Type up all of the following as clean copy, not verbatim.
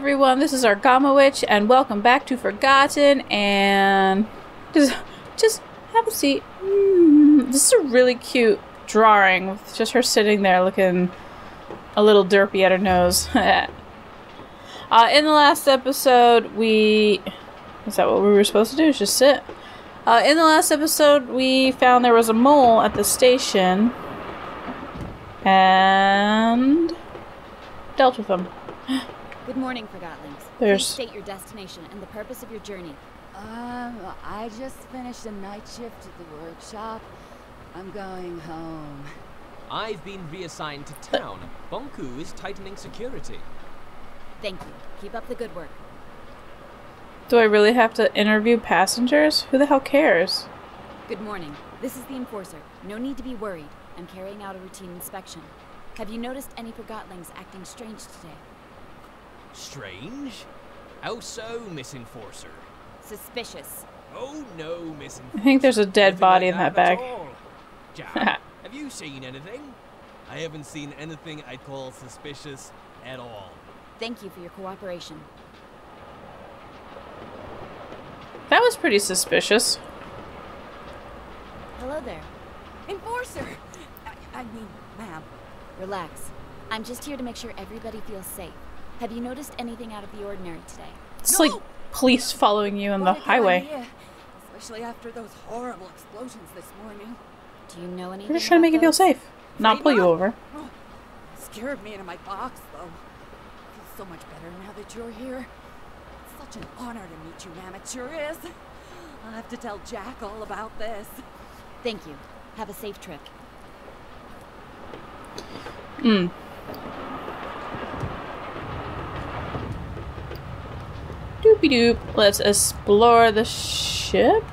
everyone, this is ArgamaWitch, and welcome back to Forgotton Anne. Just have a seat. This is a really cute drawing with just her sitting there looking a little derpy at her nose. In the last episode, is that what we were supposed to do? Is just sit? In the last episode, we found there was a mole at the station, and dealt with them. Good morning, Forgotlings. Please state your destination and the purpose of your journey. I just finished a night shift at the workshop. I'm going home. I've been reassigned to town. Bonku is tightening security. Thank you. Keep up the good work. Do I really have to interview passengers? Who the hell cares? Good morning. This is the enforcer. No need to be worried. I'm carrying out a routine inspection. Have you noticed any Forgotlings acting strange today? Strange? How so, Miss Enforcer? Suspicious. Oh no, Miss Enforcer. I think there's a dead body in that bag. Jack, have you seen anything? I haven't seen anything I'd call suspicious at all. Thank you for your cooperation. That was pretty suspicious. Hello there. Enforcer! I mean, ma'am. Relax. I'm just here to make sure everybody feels safe. Have you noticed anything out of the ordinary today? It's like police following you on the highway. Yeah, especially after those horrible explosions this morning. Do you know anything? We're just trying to make you feel safe, not pull you over. Oh, scared me into my box, though. I feel so much better now that you're here. It's such an honor to meet you, ma'am. It sure is. I'll have to tell Jack all about this. Thank you. Have a safe trip. Doopy doop. Let's explore the ship.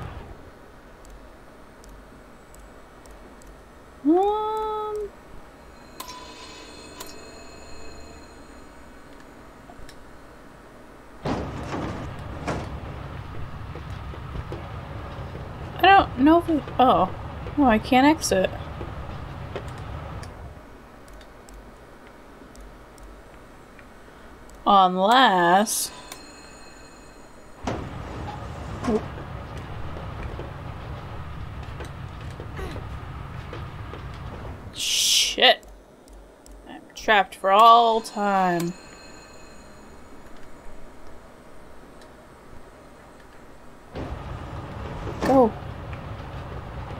I don't know if oh, I can't exit. Unless shit, I'm trapped for all time. Go.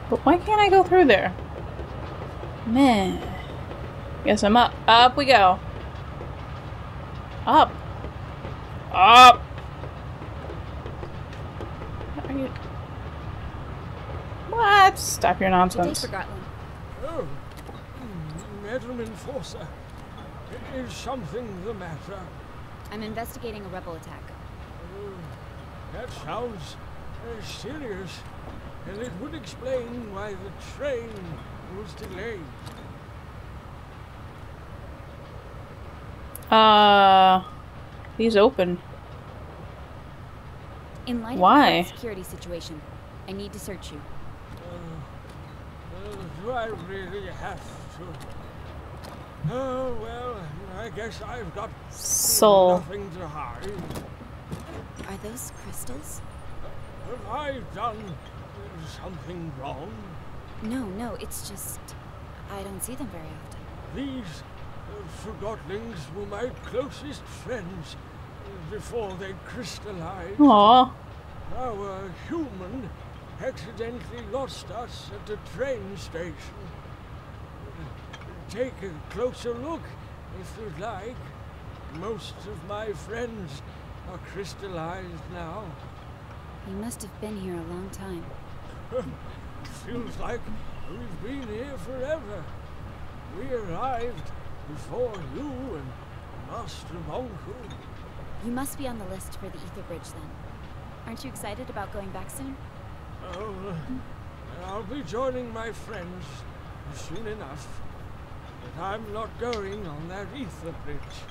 But why can't I go through there? Man. Guess I'm up. Up we go. Up. Up. What? Stop your nonsense. Oh, Madam Enforcer, is something the matter? I'm investigating a rebel attack. Oh, that sounds serious, and it would explain why the train was delayed. These open. In light of the security situation, I need to search you. Do I really have to? Oh, well, I guess I've got nothing to hide. Are those crystals? Have I done something wrong? No, it's just I don't see them very often. These Forgotlings were my closest friends before they crystallized. Aww. Our human accidentally lost us at the train station. Take a closer look if you'd like. Most of my friends are crystallized now. You must have been here a long time. Feels like we've been here forever. We arrived before you and Master Bonku. You must be on the list for the Aetherbridge then. Aren't you excited about going back soon? Oh, I'll be joining my friends soon enough. But I'm not going on that Aetherbridge.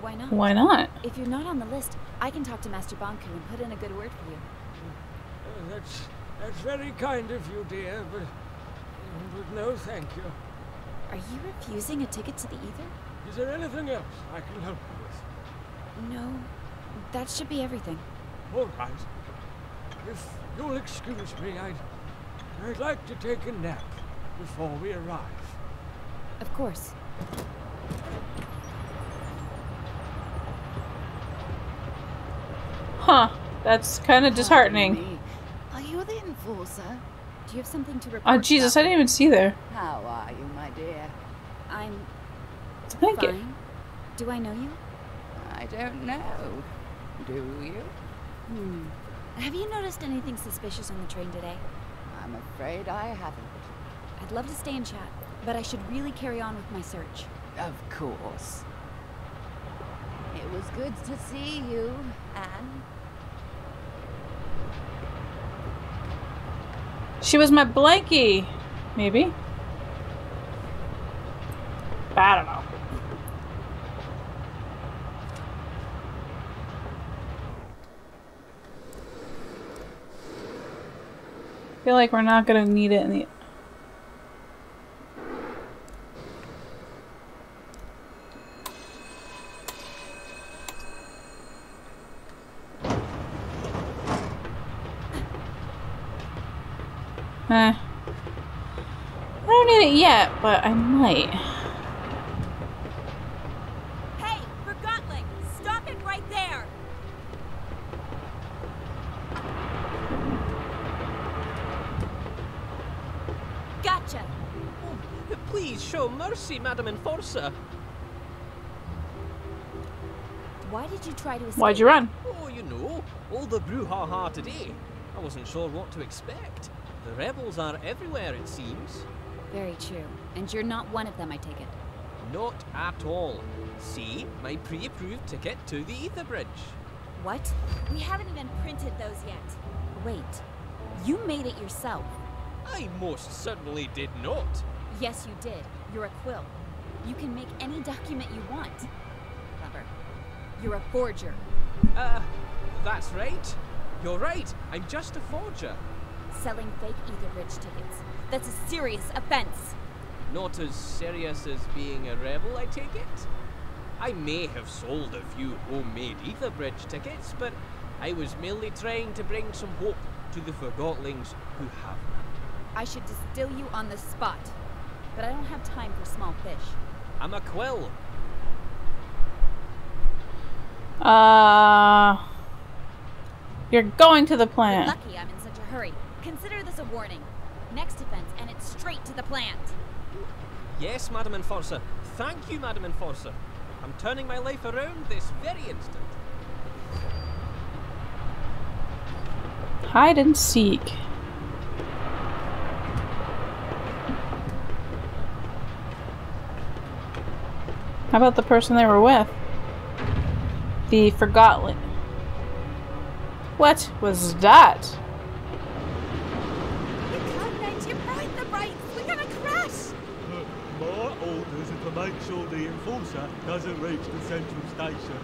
Why not? Why not? If you're not on the list, I can talk to Master Bonku and put in a good word for you. That's very kind of you, dear, but no, thank you. Are you refusing a ticket to the Aether? Is there anything else I can help you with? No, that should be everything. All right. If you'll excuse me, I'd like to take a nap before we arrive. Of course. Huh. That's kind of disheartening. Are you the enforcer? Do you have something to report? Oh, Jesus, I didn't even see there. How are you, my dear? I'm fine. Do I know you? I don't know. Do you? Have you noticed anything suspicious on the train today? I'm afraid I haven't. I'd love to stay and chat, but I should really carry on with my search. Of course. It was good to see you, Anne. She was my blankie, maybe. I don't know. I feel like we're not gonna need it in the. I don't need it yet, but I might. Hey, Forgotling, stop it right there. Gotcha. Oh, please show mercy, Madam Enforcer. Why did you try to escape? Why'd you run? Oh, you know, all the brouhaha today. I wasn't sure what to expect. The rebels are everywhere, it seems. Very true. And you're not one of them, I take it. Not at all. See, my pre-approved ticket to the Aetherbridge. What? We haven't even printed those yet. Wait. You made it yourself. I most certainly did not. Yes, you did. You're a Quill. You can make any document you want. Clever. You're a forger. That's right. You're right. I'm just a forger. Selling fake Aetherbridge tickets. That's a serious offense. Not as serious as being a rebel, I take it? I may have sold a few homemade Aetherbridge tickets, but I was merely trying to bring some hope to the Forgotlings who have none. I should distill you on the spot, but I don't have time for small fish. I'm a Quill. You're going to the planet. You're lucky I'm in such a hurry. Consider this a warning. Next offense, and it's straight to the plant. Yes, Madam Enforcer. Thank you, Madam Enforcer. I'm turning my life around this very instant. Hide and seek. How about the person they were with? The Forgotten. What was that? Make sure the enforcer doesn't reach the central station.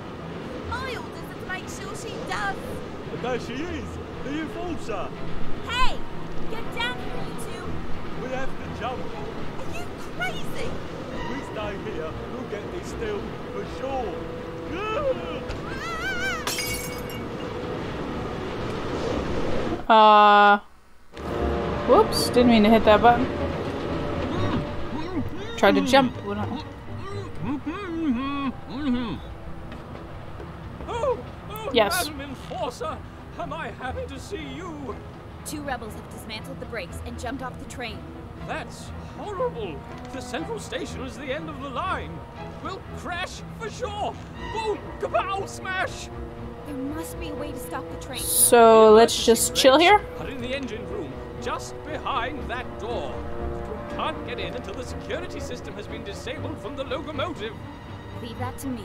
My orders are to make sure she does. And there she is, the enforcer. Hey, get down here, you two. We have to jump. Are you crazy? If we stay here, we'll get this still for sure. Whoops, didn't mean to hit that button. Tried to jump. Oh, yes. Madam Enforcer, am I happy to see you? Two rebels have dismantled the brakes and jumped off the train. That's horrible. The central station is the end of the line. We'll crash for sure. Boom, kapow, smash. There must be a way to stop the train. So let's just chill here. Are in the engine room, just behind that door. Can't get in until the security system has been disabled from the locomotive. Leave that to me.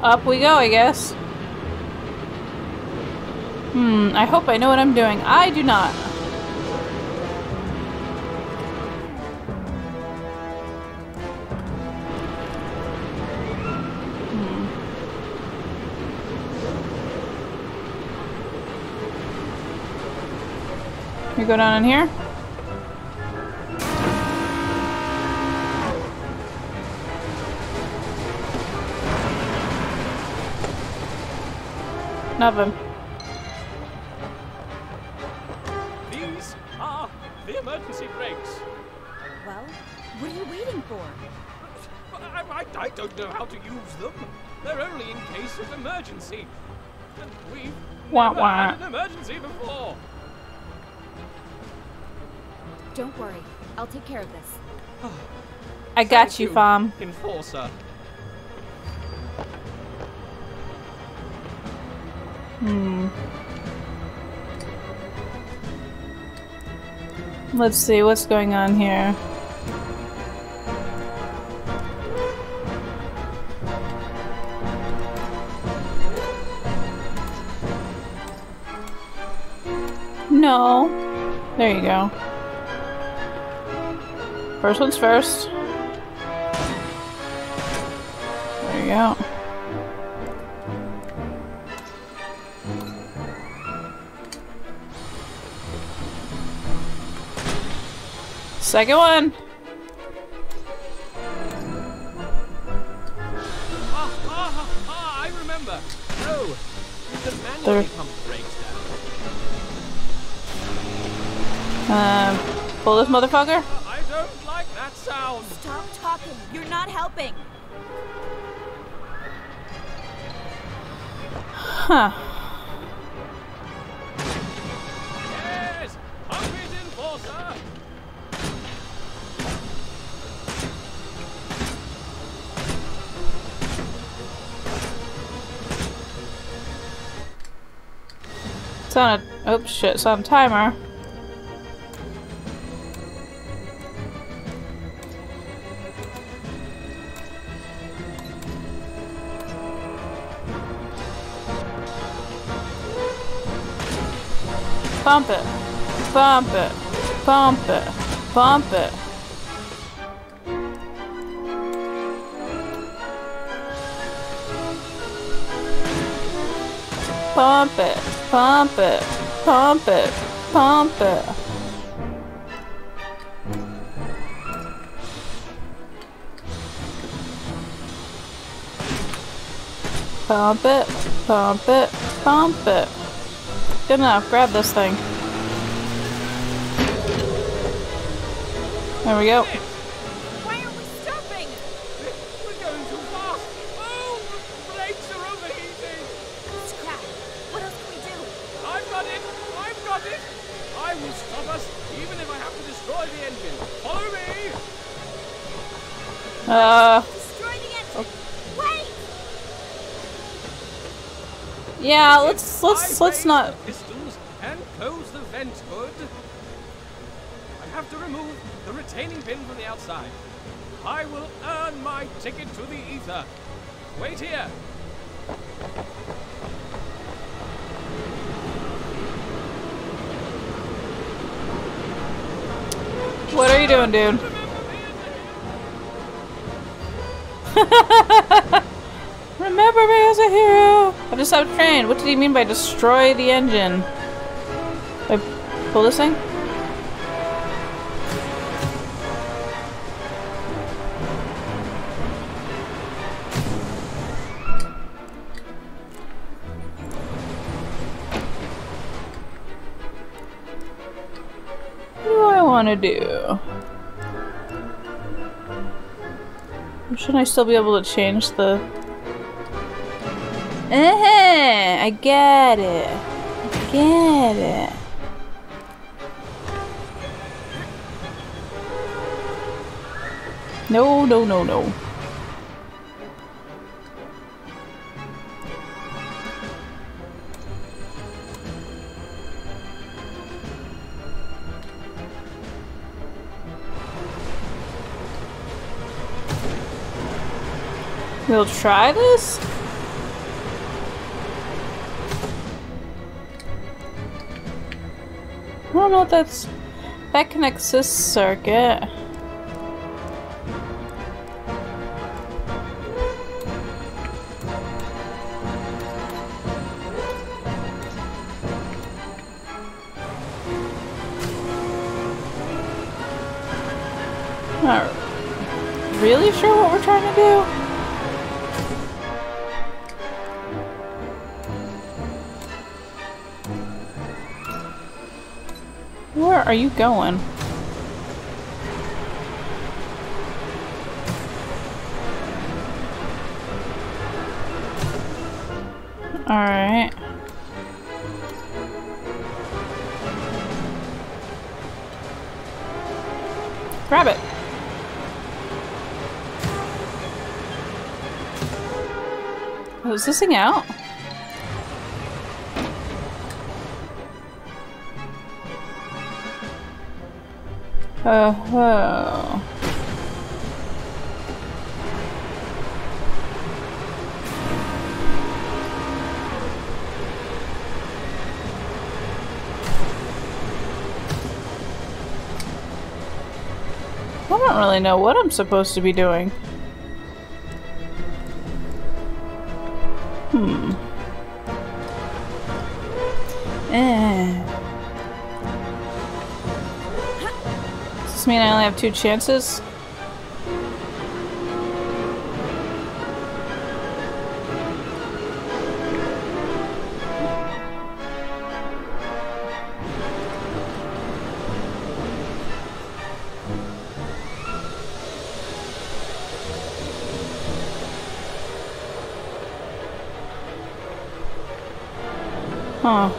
Up we go, I guess. I hope I know what I'm doing. I do not. Go down in here. certain of them. These are the emergency brakes. Well, what are you waiting for? I don't know how to use them. They're only in case of emergency. And we've never had an emergency before. Don't worry, I'll take care of this. Oh, I got you, Farm Enforcer. Let's see what's going on here. No. There you go. First one's first. There you go. Second one. I remember. No, the manual pump breaks down. Pull this motherfucker. I don't like that sound. Stop talking. You're not helping. Huh. Yes, Humphrey's Enforcer. It's on a, oops, shit, it's on a timer. Bump it, bump it, bump it, bump it. Pump it, pump it, pump it, pump it. Pump it, pump it, pump it. Good enough, grab this thing. There we go. Why are we stopping? We're going too fast. Oh, the brakes are overheating. What else can we do? I've got it! I've got it! I will stop us, even if I have to destroy the engine. Follow me! Destroy the engine! Wait! Yeah, let's not... The pistols and close the vent hood. I have to remove the retaining pin from the outside. I will earn my ticket to the ether. Wait here! What are you doing, dude? Remember me as a hero! I just stopped train. What did he mean by destroy the engine? I pull this thing? To do? Shouldn't I still be able to change the... I get it. I get it. No, no, no, no. We'll try this? I don't know if that's... That connects this circuit. Not really sure what we're trying to do. Where are you going? Alright. Grab it. Oh, is this thing out? Oh. I don't really know what I'm supposed to be doing. Does this mean I only have 2 chances? Huh.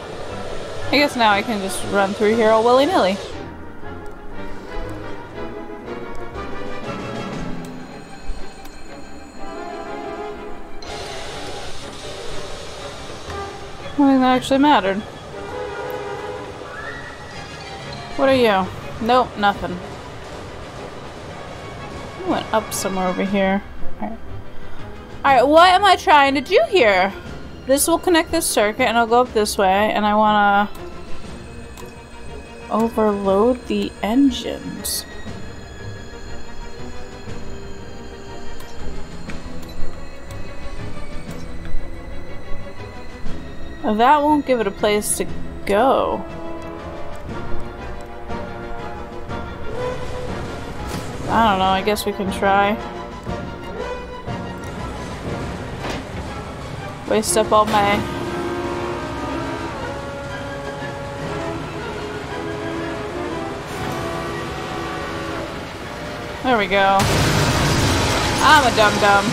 I guess now I can just run through here all willy-nilly. I think that actually mattered. What are you? Nope, nothing. I went up somewhere over here. Alright. Alright, what am I trying to do here? This will connect this circuit, and I'll go up this way, and I want to overload the engines. Well, that won't give it a place to go. I don't know, I guess we can try. Waste up all my... There we go. I'm a dum-dum.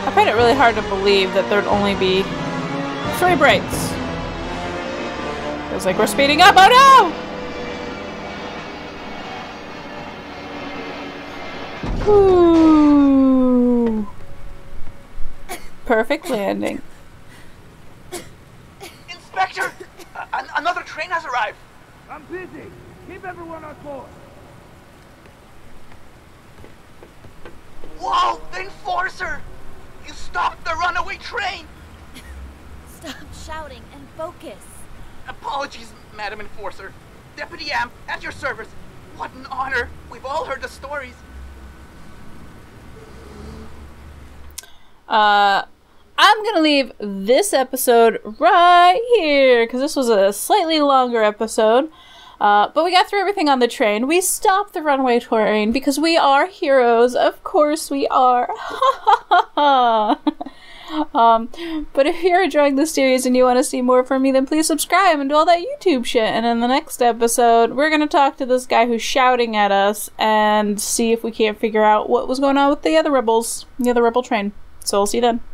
I find it really hard to believe that there'd only be 3 breaks. Feels like we're speeding up, oh no! Ooh. Perfect landing. Inspector! Another train has arrived! I'm busy! Keep everyone on board! Whoa! The enforcer! You stopped the runaway train! Stop shouting and focus! Apologies, Madam Enforcer. Deputy Am, at your service. What an honor! We've all heard the stories. I'm gonna leave this episode right here because this was a slightly longer episode, but we got through everything on the train. We stopped the runaway train because we are heroes. Of course we are. But if you're enjoying this series and you want to see more from me, then please subscribe and do all that YouTube shit. And in the next episode, we're gonna talk to this guy who's shouting at us and see if we can't figure out what was going on with the other rebels, the other rebel train. So we'll see you then.